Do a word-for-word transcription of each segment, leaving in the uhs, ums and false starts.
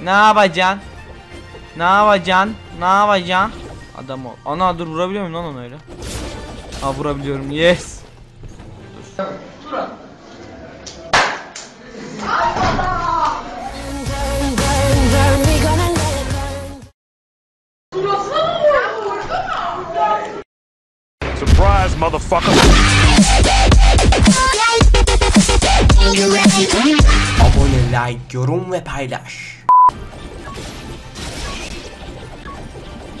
Ne yapacaksın? Ne yapacaksın? Ne yapacaksın? Adam ol. Ana dur, vurabiliyor muyum lan onu öyle? Aa, vurabiliyorum. Yes. Dur. Dur. Surprise motherfucker. Abone, like, yorum ve paylaş.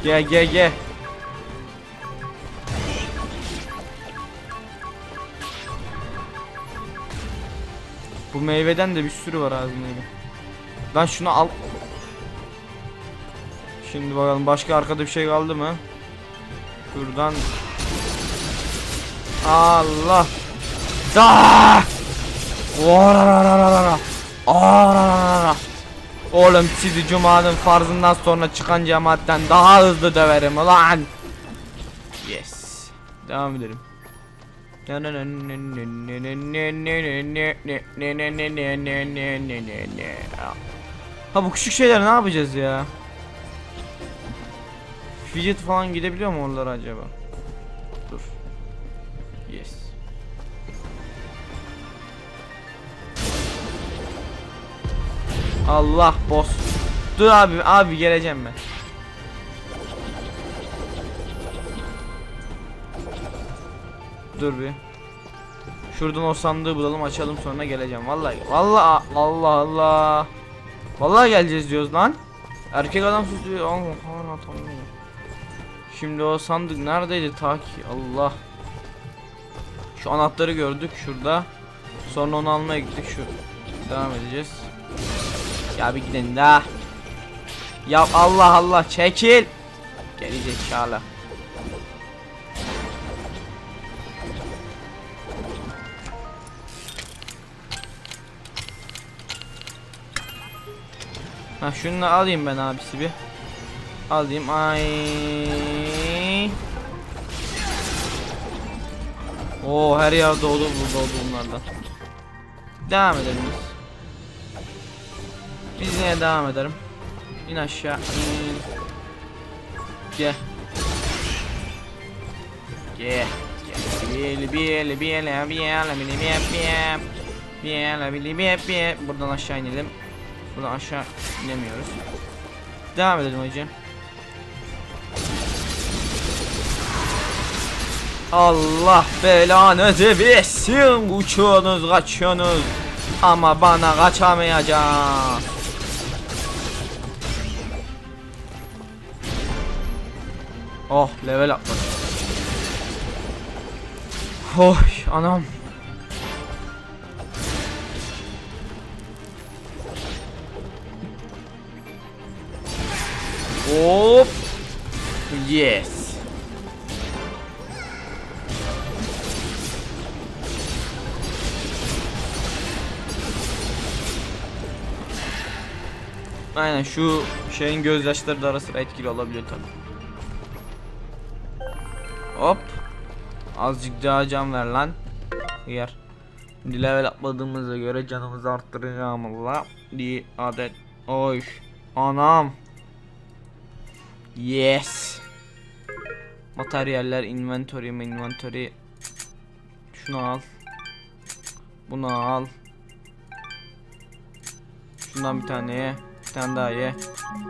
Gel gel gel. Bu meyveden de bir sürü var ağzımda. Lan şunu al. Şimdi bakalım başka arkada bir şey kaldı mı? Şuradan. Allah. Da! Oorarararara. Oorarararara. Oğlum sizi cumanın farzından sonra çıkan cemaatten daha hızlı döverim lan. Yes. Devam edelim. Ha bu küçük şeyler ne yapacağız ya? Fidget falan gidebiliyor mu oralara acaba? Dur. Yes. Allah boss. Dur abi, abi geleceğim ben. Dur bir. Şuradan o sandığı bulalım, açalım, sonra geleceğim. Vallahi vallahi Allah Allah. Vallahi geleceğiz diyoruz lan. Erkek adam sus diyor. Allah Allah. Şimdi o sandık neredeydi ta ki? Allah. Şu anahtarı gördük şurada. Sonra onu almaya gittik şu. Devam edeceğiz. Ya bir gidin la. Ya Allah Allah, çekil. Gelecek şala. Ha şunu alayım ben abisi bir. Alayım ay. Oo, her yerde oldu, burada oldu bunlardan. Devam edelim biz. Biz yine devam ederim. İn aşağı. İn. Gel. Gel. Gel. Bile bile bile bile bile. Buradan aşağı inelim. Buradan aşağı inemiyoruz. Devam edelim hocam. Allah belanızı versin. Uçuyorsunuz, kaçıyorsunuz. Ama bana kaçamayacağım. Oh, level atladım. Oh anam. Hop. Yes. Aynen şu şeyin gözyaşları da ara sıra etkili olabiliyor tabii. Hop. Azıcık daha can ver lan. Yer. Şimdi level atladığımıza göre canımızı arttıracağım Allah. Bir adet. Oy. Anam. Yes. Materyaller, inventory mi inventory. Şunu al. Bunu al. Şundan bir tane ye. Bir tane daha ye.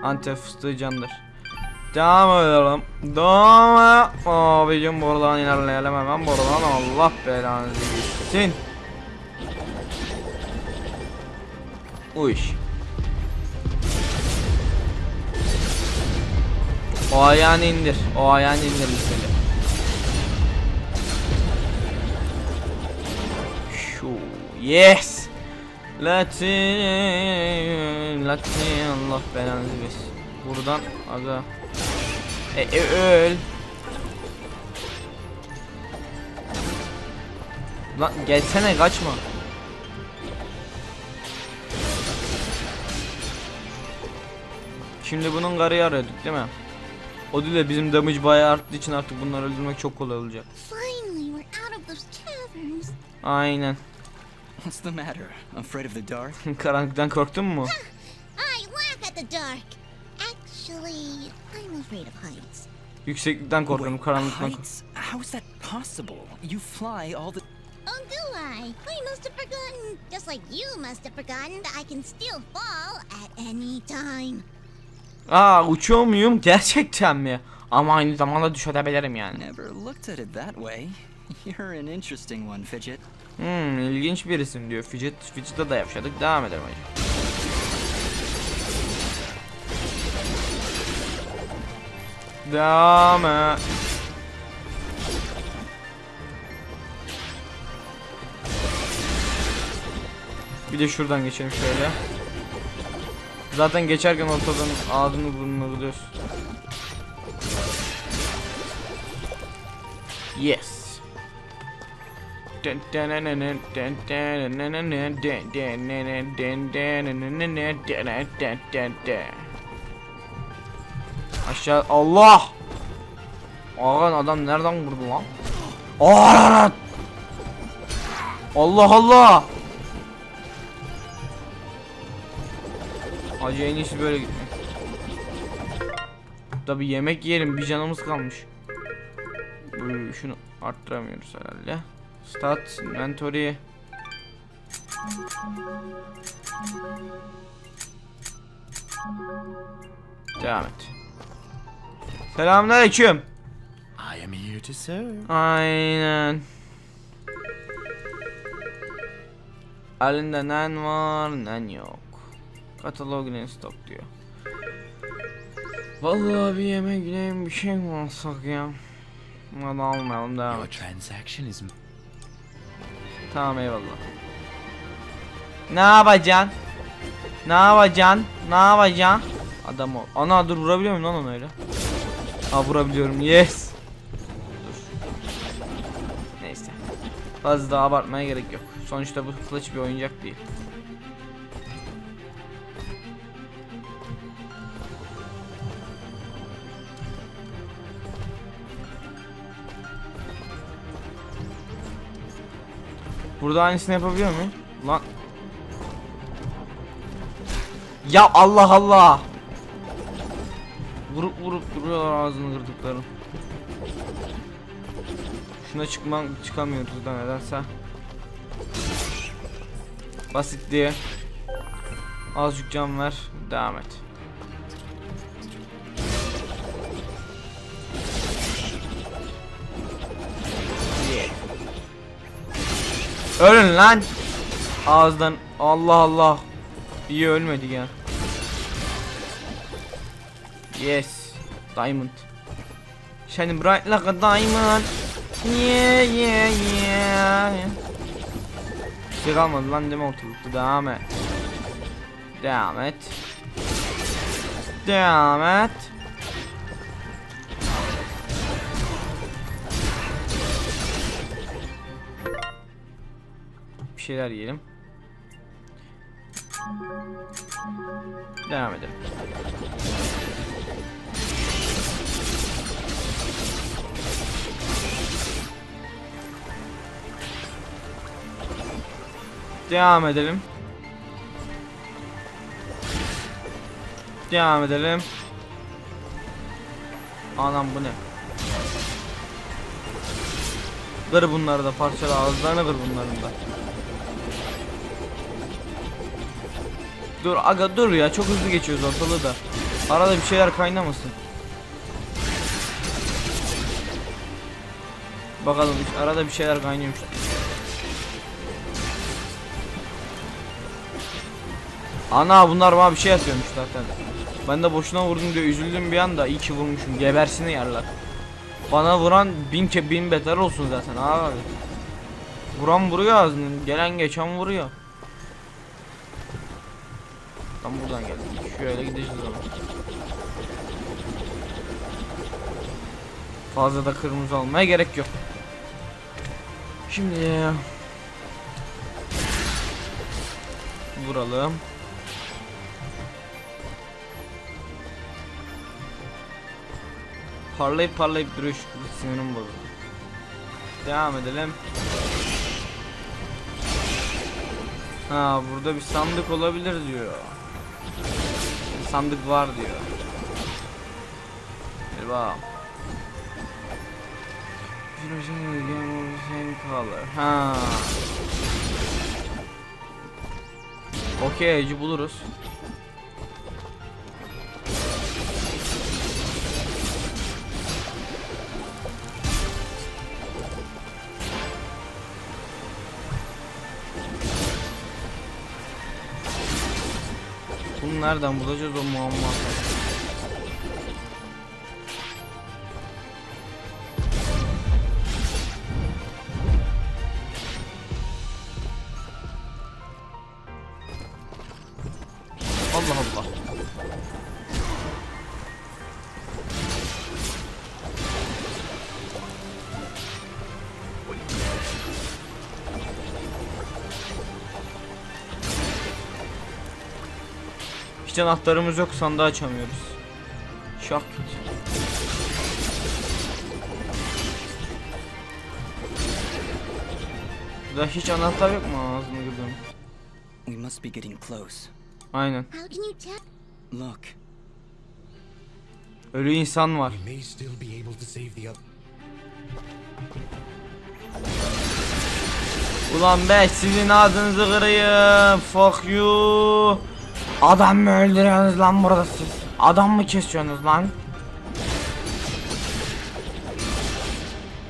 Antep fıstığı candır. Devam edelim. Devam edelim. Abicim buradan ilerleyelim hemen buradan. Allah belanı versin. Uy. O ayağını indir. O ayağını indir lütfen. Şu. Yes. Latin. Latin. Allah belanı versin. Buradan aga. E, e, öl. Lan gelsene, kaçma. Şimdi bunun karıyı arıyorduk değil mi? O değil de bizim damage bayağı arttığı için artık bunları öldürmek çok kolay olacak. Aynen. Karanlıktan korktun mu? the dark. Actually, I'm afraid of heights. Yükseklikten korkarım, karanlıktan. How is that possible? You fly all the... Oh, do I? I must have forgotten. Just like you must have forgotten that I can still fall at any time. Aa, uçuyor muyum gerçekten mi? Ama aynı zamanda düşebilirim yani. Never looked at it that way. You're an interesting one, Fidget. Hmm, ilginç bir isim diyor Fidget. Fidget'e de yapışadık. Devam edelim hocam. Devam et. Bir de şuradan geçelim şöyle. Zaten geçerken ortadan ağzını burnunu buluyoruz. Yes. Aşağı. Allah. Ağan adam nereden vurdu lan? Aa! Allah Allah. Acı en iyisi böyle gitmek. Tabi yemek yiyelim, bir canımız kalmış. Şunu arttıramıyoruz herhalde. Stat inventory. Devam et. Selamünaleyküm. I am here to serve. Aynen. Elinde ne var, ne yok. Katalog ne stok diyor. Vallahi bir yemek yiyeyim, bir şey mi alsak ya? Bunu almayalım, devam et. Tamam, eyvallah. Ne yapacaksın? Ne yapacaksın? Ne yapacaksın? Adam ol. Ana dur, vurabiliyor muyum lan onu öyle? Aa, vurabiliyorum, yes. Neyse, fazla daha abartmaya gerek yok. Sonuçta bu kılıç bir oyuncak değil. Burada aynısını yapabiliyor muyum? Lan. Ya Allah Allah. Vurup vurup duruyorlar, ağzını kırdıklarım. Şuna çıkmam, çıkamıyoruz da nedense. Basit diye. Azıcık can ver, devam et. Yeah. Ölün lan. Ağızdan Allah Allah. İyi ölmedi ya. Yes, diamond. Shining bright like a diamond. Yeah, yeah, yeah. Bir şey kalmadı lan deme ortalıkta. Devam et. Devam et. Devam et. Bir şeyler yiyelim. Devam edelim. Devam edelim. Devam edelim. Anam bu ne? Kır bunları da, parçala ağızlarına, kır bunların da. Dur aga dur ya, çok hızlı geçiyoruz ortalığı da. Arada bir şeyler kaynamasın. Bakalım, arada bir şeyler kaynıyormuş. Ana bunlar bana bir şey atıyormuş zaten. Ben de boşuna vurdum diye üzüldüm bir anda. İyi ki vurmuşum, gebersin yerler. Bana vuran bin ke bin beter olsun zaten abi. Vuran vuruyor ağzını, gelen geçen vuruyor. Tam buradan geldik, şöyle gideceğiz ama. Fazla da kırmızı almaya gerek yok. Şimdi vuralım. Parlayıp parlayıp duruyor, sinirim bozuldu. Devam edelim. Ha, burada bir sandık olabilir diyor. sandık var diyor. Eyvah. Ha. Okeyci buluruz. Bunu nereden bulacağız o muamma? Allah Allah. Hiç anahtarımız yok, sandığı açamıyoruz. Şak tut. Burada hiç anahtar yok mu? Ağzını gördüm. We must be getting close. Aynen. Look. Ölü insan var. Ulan ben sizin adınızı kırayım. Fuck you. Adam mı öldürüyorsunuz lan burada siz? Adam mı kesiyorsunuz lan?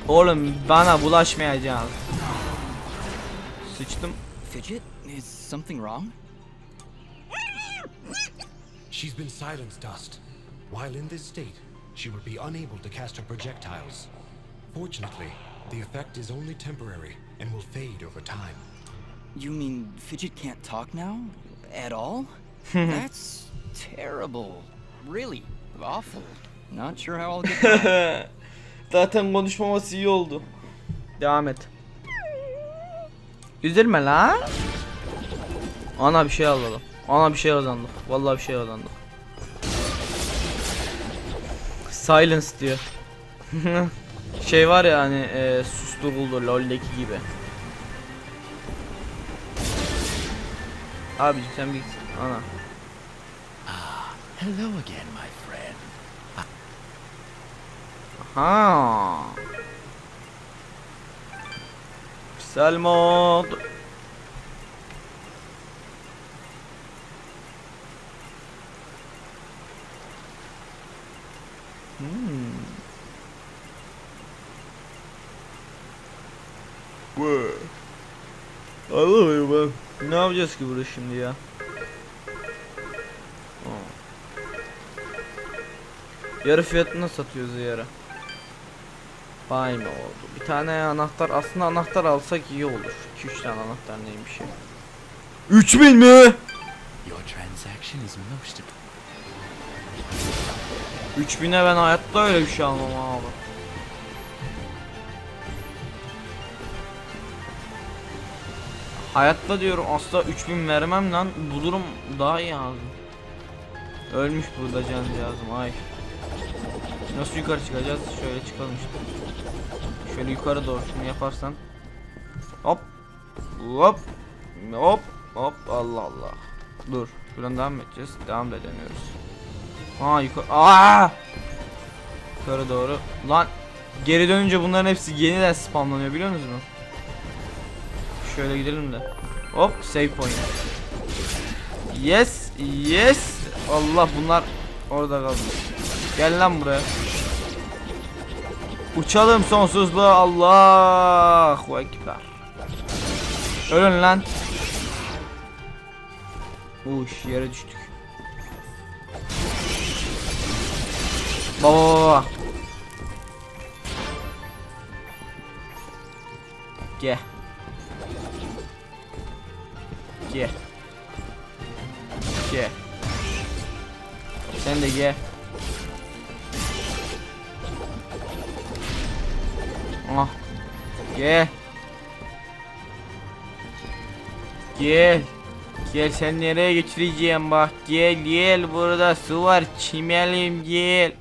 Oğlum bana bulaşmayacaksın. Sıçtım. Fidget, is something wrong? She's been silenced, Dust. While in this state, she will be unable to cast her projectiles. Fortunately, the effect is only temporary and will fade over time. You mean Fidget can't talk now? At all? That's terrible. Really awful. Not sure how I'll get back. Zaten konuşmaması iyi oldu. Devam et. Üzülme la. Ana bir şey alalım. Ana bir şey kazandık. Vallahi bir şey kazandık. Silence diyor. Şey var ya hani e, susturuldu LoL'deki gibi. Abiciğim sen bir git. Ana. Hello again my friend. Aha. Güzel mod. Hmm. Bıh. Allah'ım ben. Ne yapacağız ki burada şimdi ya? Oh. Yarı fiyatına satıyoruz yarı. Bay mı oldu? Bir tane anahtar, aslında anahtar alsak iyi olur. iki üç tane anahtar neymiş ya? üç bin mi? üç bine ben hayatta öyle bir şey almam abi. Hayatta diyorum, asla üç bin vermem lan. Bu durum daha iyi abi. Ölmüş burada cancağızım. Ay. Nasıl yukarı çıkacağız? Şöyle çıkalım işte. Şöyle yukarı doğru şunu yaparsan. Hop. Hop. Hop. Hop. Allah Allah. Dur. Buradan devam edeceğiz. Devam da edemiyoruz. Aa yukarı. Aa! Yukarı doğru. Lan geri dönünce bunların hepsi yeniden spamlanıyor biliyor musunuz? Şöyle gidelim de. Hop, save point. Yes, yes. Allah bunlar orada kaldı. Gel lan buraya. Uçalım sonsuzluğa. Allahu ekber. Ölün lan. Uş, yere düştük. Oo. Gel. Gel. Gel. Sen de gel. Ah. Gel. Gel. Gel sen nereye geçireceğim bak. Gel gel burada su var. Çimelim gel.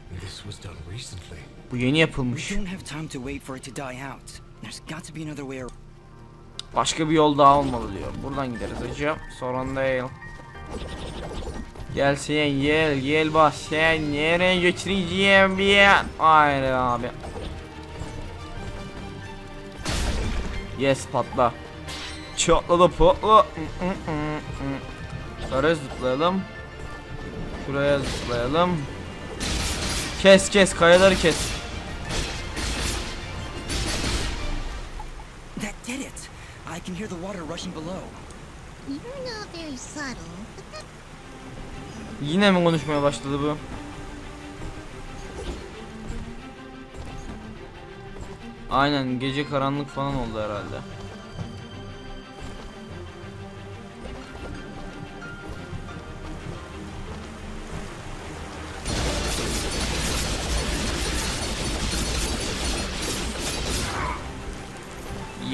Bu yeni yapılmış. Başka bir yol daha olmalı diyor. Buradan gideriz hocam. Sorun değil. Gel sen gel gel bak sen nereye götüreceğim bir yer. Aynen abi. Yes patla. Çatladı patla. Şuraya zıplayalım. Şuraya zıplayalım. Kes kes kayaları kes. That did it. I can hear the water rushing below. You're not very subtle. Yine mi konuşmaya başladı bu? Aynen gece karanlık falan oldu herhalde.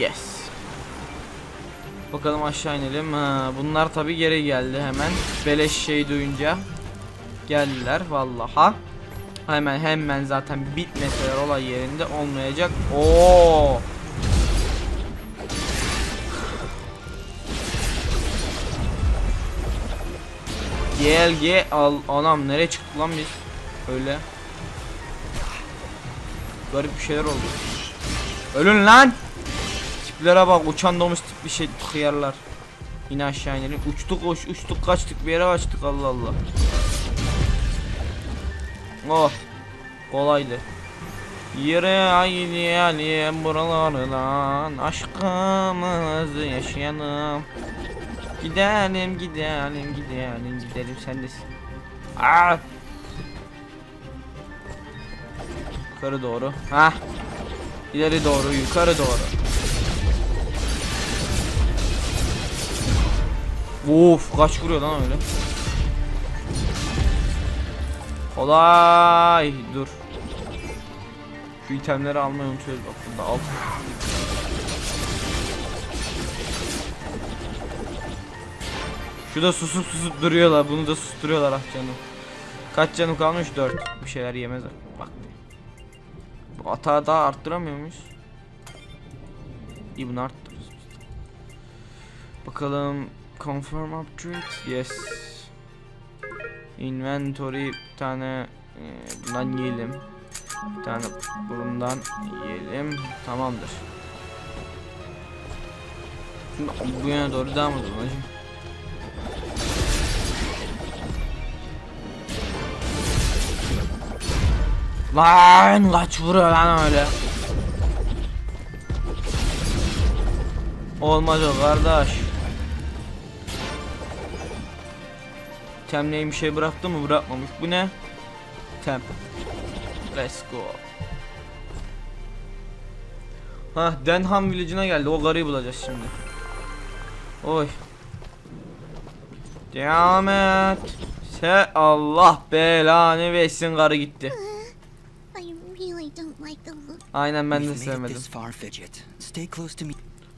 Yes. Bakalım aşağı inelim. Ha, bunlar tabi geri geldi hemen. Beleş şey duyunca geldiler vallaha. Hemen hemen zaten bitmeseler olay yerinde olmayacak. Oo. Gel gel al anam nereye çıktı lan biz? Öyle. Garip bir şeyler oldu. Ölün lan. Tiplere bak uçan domuz tip bir şey kıyarlar. Yine aşağı inelim. Uçtuk koş uçtuk kaçtık bir yere kaçtık Allah Allah. Oh kolaydı. Yere aylayalım buralardan aşkımızı yaşayalım. Gidelim gidelim gidelim gidelim sendesin. Aa! Yukarı doğru. Hah. İleri doğru yukarı doğru. Of kaç vuruyor lan öyle. Olay dur. Şu itemleri almayı unutuyoruz bak burada al. Şu da susup susup duruyorlar. Bunu da susturuyorlar ah canım. Kaç canım kalmış? dört. Bir şeyler yemez bak. Bu atağı daha arttıramıyor muyuz? İyi bunu arttırırız. Bakalım. Confirm upgrade. Yes. Inventory bir tane e, bundan yiyelim. Bir tane bundan yiyelim. Tamamdır. Bu yana doğru devam edelim hocam. Lan kaç vuruyor lan öyle. Olmaz o kardeş. Temleyi bir şey bıraktı mı? Bırakmamış. Bu ne? Tem. Let's go. Ha, Denham village'ine geldi. O garıyı bulacağız şimdi. Oy. Devam et. Se Allah belanı versin garı gitti. Aynen ben de sevmedim.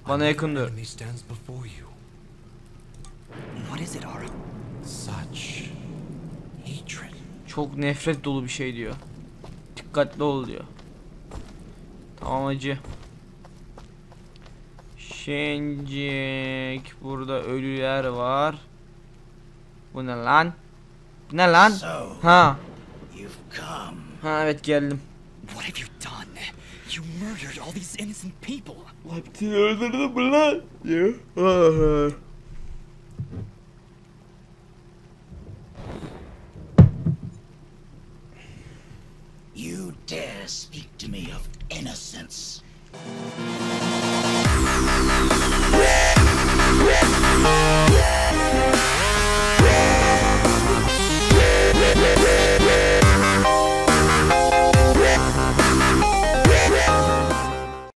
Bana yakın dur. Çok nefret dolu bir şey diyor. Dikkatli ol diyor. Tamam acı. Şencik burada ölüler var. Bu ne lan? Bu ne lan? Ha. Ha evet geldim. Hepsini öldürdün mü lan? You dare speak to me of innocence.